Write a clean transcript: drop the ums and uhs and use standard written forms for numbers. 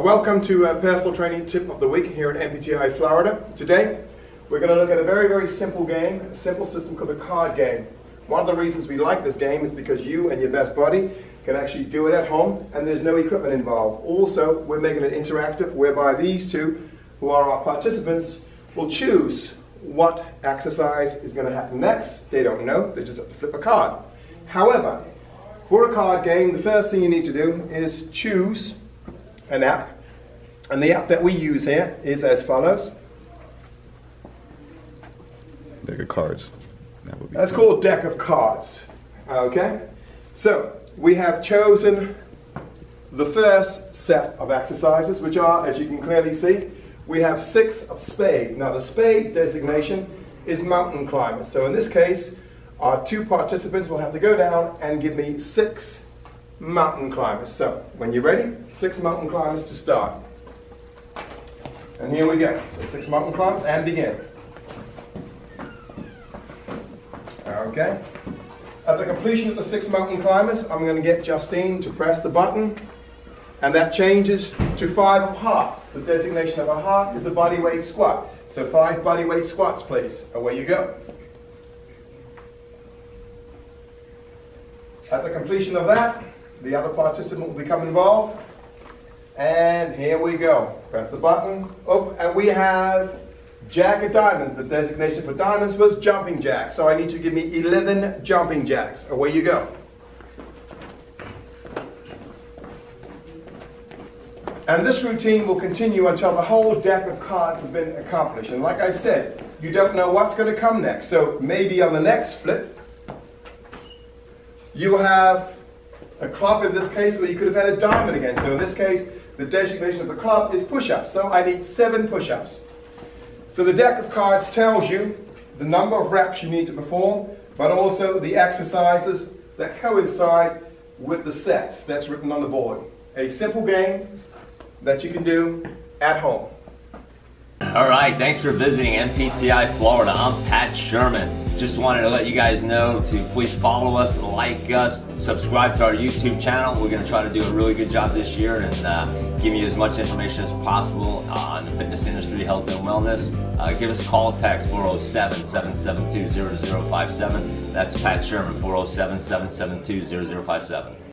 Welcome to Personal Training Tip of the Week here at MPTI Florida. Today we're going to look at a very simple game, a simple system called the card game. One of the reasons we like this game is because you and your best buddy can actually do it at home and there's no equipment involved. Also, we're making it interactive whereby these two, who are our participants, will choose what exercise is going to happen next. They don't know, they just have to flip a card. However, for a card game, the first thing you need to do is choose an app, and the app that we use here is as follows. Deck of Cards. That would be That's called Deck of Cards. Okay, so we have chosen the first set of exercises, which are, as you can clearly see, we have 6 of spades. Now the spade designation is mountain climber, so in this case our two participants will have to go down and give me 6 mountain climbers. So when you're ready, 6 mountain climbers to start. And here we go. So 6 mountain climbers and begin. Okay. At the completion of the 6 mountain climbers, I'm going to get Justine to press the button, and that changes to 5 of hearts. The designation of a heart is the bodyweight squat. So 5 bodyweight squats, please. Away you go. At the completion of that, the other participant will become involved. And here we go. Press the button. Oh, and we have jack of diamonds. The designation for diamonds was jumping jack. So I need you to give me 11 jumping jacks. Away you go. And this routine will continue until the whole deck of cards has been accomplished. And like I said, you don't know what's going to come next. So maybe on the next flip, you will have a club in this case, where you could have had a diamond again. So in this case, the designation of the club is push-ups. So I need 7 push-ups. So the deck of cards tells you the number of reps you need to perform, but also the exercises that coincide with the sets that's written on the board. A simple game that you can do at home. All right, thanks for visiting MPTI Florida. I'm Pat Sherman. Just wanted to let you guys know to please follow us, like us, subscribe to our YouTube channel. We're going to try to do a really good job this year and give you as much information as possible on the fitness industry, health and wellness. Give us a call, text 407-772-0057. That's Pat Sherman, 407-772-0057.